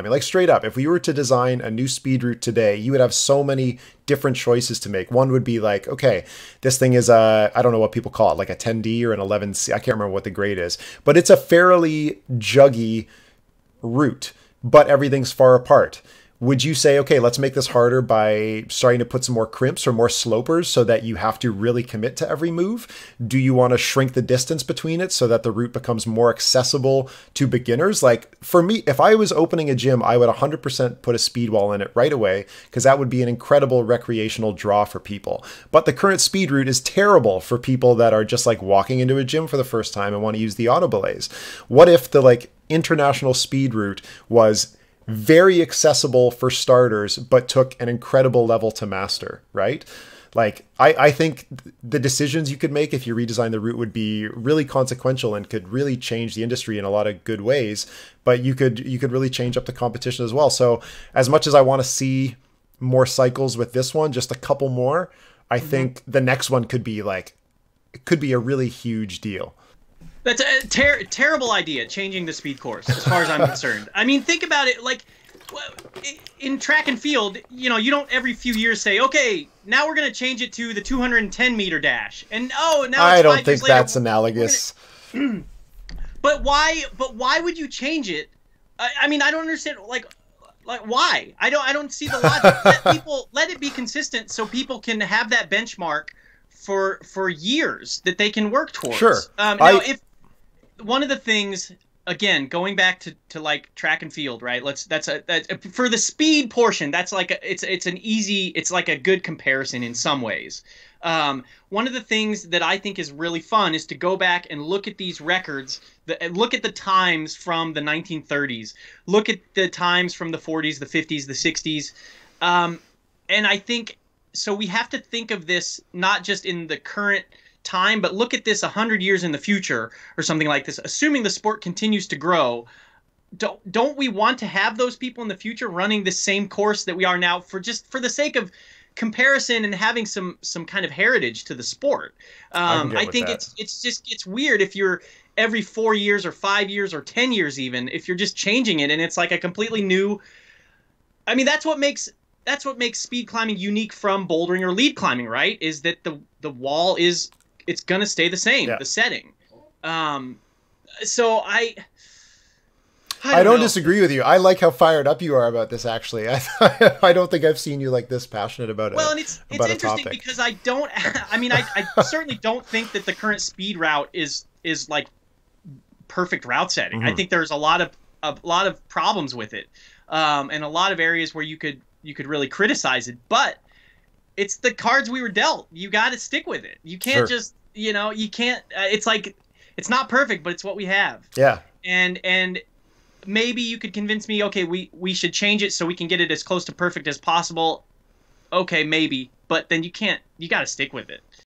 I mean, like straight up, if we were to design a new speed route today, you would have so many different choices to make. One would be like, okay, this thing is a, I don't know what people call it, like a 10D or an 11C. I can't remember what the grade is, but it's a fairly juggy route, but everything's far apart. Would you say, okay, let's make this harder by starting to put some more crimps or more slopers so that you have to really commit to every move? Do you want to shrink the distance between it so that the route becomes more accessible to beginners? Like for me, if I was opening a gym, I would 100% put a speed wall in it right away because that would be an incredible recreational draw for people. But the current speed route is terrible for people that are just like walking into a gym for the first time and want to use the auto belays. What if the like international speed route was very accessible for starters, but took an incredible level to master, right? Like I think the decisions you could make if you redesign the route would be really consequential and could really change the industry in a lot of good ways, but you could really change up the competition as well. So as much as I want to see more cycles with this one, just a couple more, I think the next one could be like, it could be a really huge deal. That's a terrible idea, changing the speed course, as far as I'm concerned. I mean, think about it, like, in track and field, you know, you don't every few years say, okay, now we're going to change it to the 210-meter dash. And, oh, now it's 5 years later, that's analogous. But why would you change it? I mean, I don't understand, like why? I don't see the logic. Let it be consistent so people can have that benchmark for years that they can work towards. Sure. If one of the things, again, going back to like track and field, right? For the speed portion, that's like it's like a good comparison in some ways. One of the things that I think is really fun is to go back and look at these records, look at the times from the 1930s, look at the times from the 40s, the 50s, the 60s. And I think, so we have to think of this not just in the current time, but look at this 100 years in the future or something like this. Assuming the sport continues to grow, don't we want to have those people in the future running the same course that we are now for the sake of comparison and having some kind of heritage to the sport? I think it's weird if you're every 4 years or 5 years or 10 years even, if you're just changing it and it's like a completely new. I mean, that's what makes speed climbing unique from bouldering or lead climbing, right? Is that the wall is, it's going to stay the same, the setting. So I don't disagree with you. I like how fired up you are about this, actually. I don't think I've seen you like this passionate about it. Well, and it's interesting because I certainly don't think that the current speed route is like perfect route setting. I think there's a lot of problems with it. And a lot of areas where you could really criticize it, but it's the cards we were dealt. You got to stick with it. You can't just, you know, you can't, it's like, it's not perfect, but it's what we have. Yeah. And maybe you could convince me, okay, we should change it so we can get it as close to perfect as possible. Okay, maybe, but then you got to stick with it.